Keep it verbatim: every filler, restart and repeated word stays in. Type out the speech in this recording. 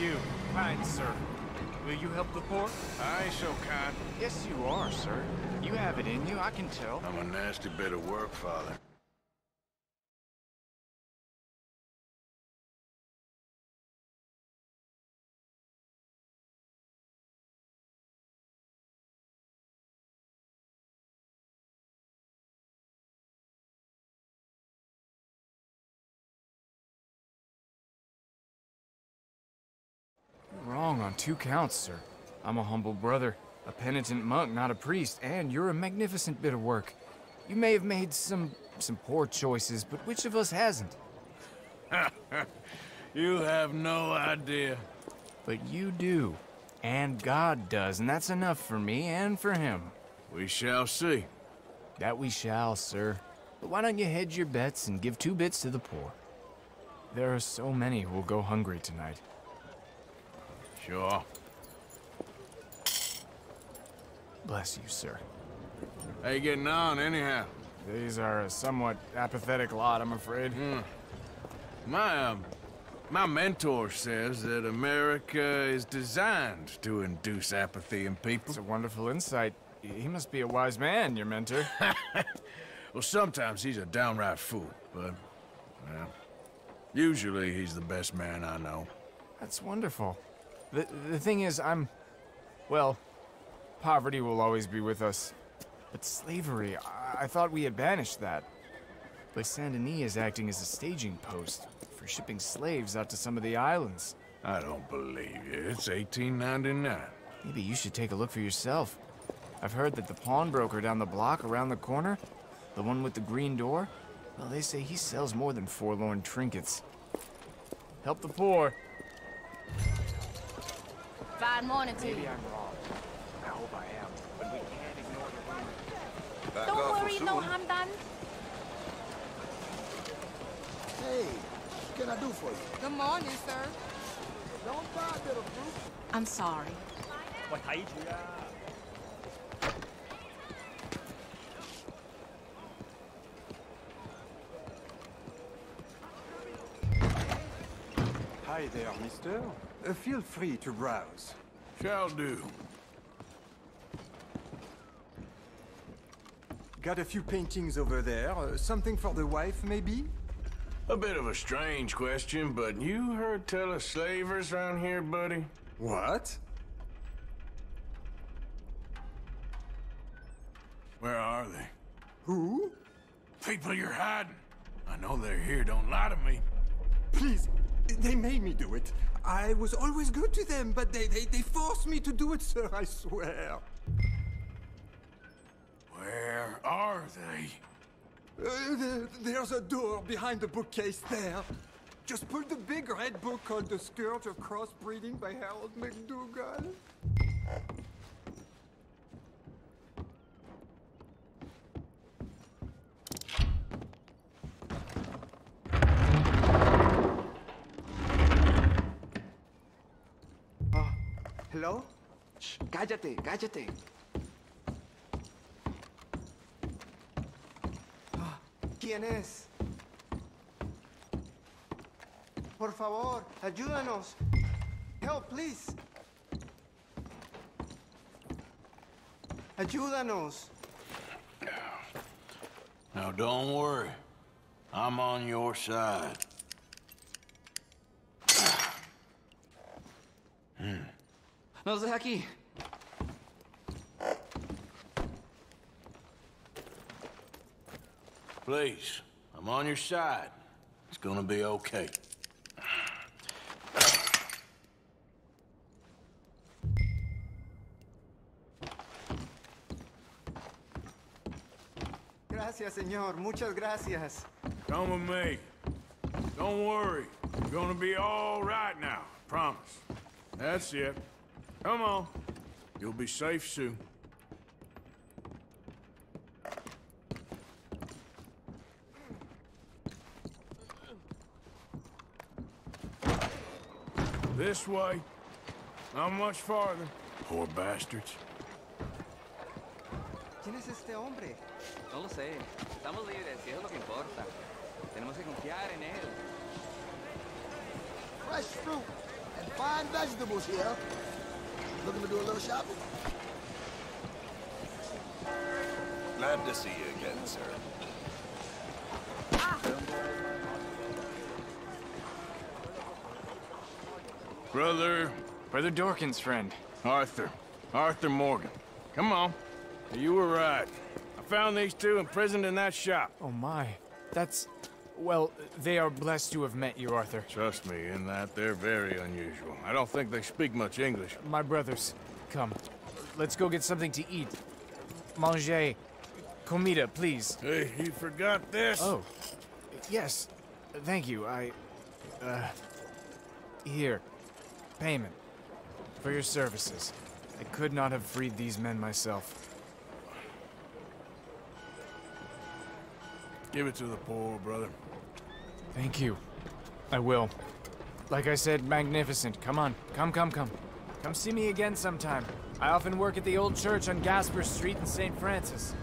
You, kind sir, will you help the poor? I so kind. Yes, you are, sir. You have it in you, I can tell. I'm a nasty bit of work, Father. On two counts, sir. I'm a humble brother, a penitent monk, not a priest, and you're a magnificent bit of work. You may have made some some poor choices, but which of us hasn't? You have no idea. But you do, and God does, and that's enough for me and for him. We shall see. That we shall, sir. But why don't you hedge your bets and give two bits to the poor? There are so many who will go hungry tonight. Sure. Bless you, sir. How you getting on, anyhow? These are a somewhat apathetic lot, I'm afraid. Mm. My, um, my mentor says that America is designed to induce apathy in people. It's a wonderful insight. He must be a wise man, your mentor. Well, sometimes he's a downright fool, but, well, usually he's the best man I know. That's wonderful. The, the thing is, I'm... well, poverty will always be with us. But slavery, I, I thought we had banished that. But Saint Denis is acting as a staging post for shipping slaves out to some of the islands. I don't believe you. It's eighteen ninety-nine. Maybe you should take a look for yourself. I've heard that the pawnbroker down the block around the corner, the one with the green door, well, they say he sells more than forlorn trinkets. Help the poor. Fine morning to you. Maybe I'm wrong. I hope I am. But we can't ignore the women. Don't worry, no harm done. Hey, what can I do for you? Good morning, sir. Don't buy a little fruit. I'm sorry. What are you doing? Hi there, mister. Uh, feel free to browse. Shall do. Got a few paintings over there. Uh, something for the wife, maybe? A bit of a strange question, but you heard tell of slavers around here, buddy? What? Where are they? Who? People you're hiding. I know they're here. Don't lie to me. Please. They made me do it. I was always good to them, but they, they, they forced me to do it, sir, I swear. Where are they? Uh, there, there's a door behind the bookcase there. Just pull the big red book called The Scourge of Crossbreeding by Harold McDougall. Hello? Shh, cállate, cállate. Ah, ¿quién es? Por favor, ayúdanos. Help, please. Ayúdanos. Now, don't worry. I'm on your side. Hmm. Nos deja aquí. Please, I'm on your side. It's gonna be okay. Gracias, señor. Muchas gracias. Come with me. Don't worry. You're gonna be all right now. Promise. That's it. Come on. You'll be safe soon. This way. Not much farther. Poor bastards. ¿Quién es este hombre? No lo sé. Estamos libres, y eso es lo que importa. Tenemos que confiar en él. Fresh fruit. Fine vegetables here. Looking to do a little shopping? Glad to see you again, sir. Ah. Brother... Brother Dorkin's friend. Arthur. Arthur Morgan. Come on. You were right. I found these two imprisoned in that shop. Oh my. That's... Well, they are blessed to have met you, Arthur. Trust me, in that they're very unusual. I don't think they speak much English. My brothers, come. Let's go get something to eat. Manger. Comida, please. Hey, you forgot this? Oh. Yes. Thank you. I... Uh... Here. Payment. For your services. I could not have freed these men myself. Give it to the poor, brother. Thank you. I will. Like I said, magnificent. Come on. Come, come, come. Come see me again sometime. I often work at the old church on Gasper Street in Saint Francis.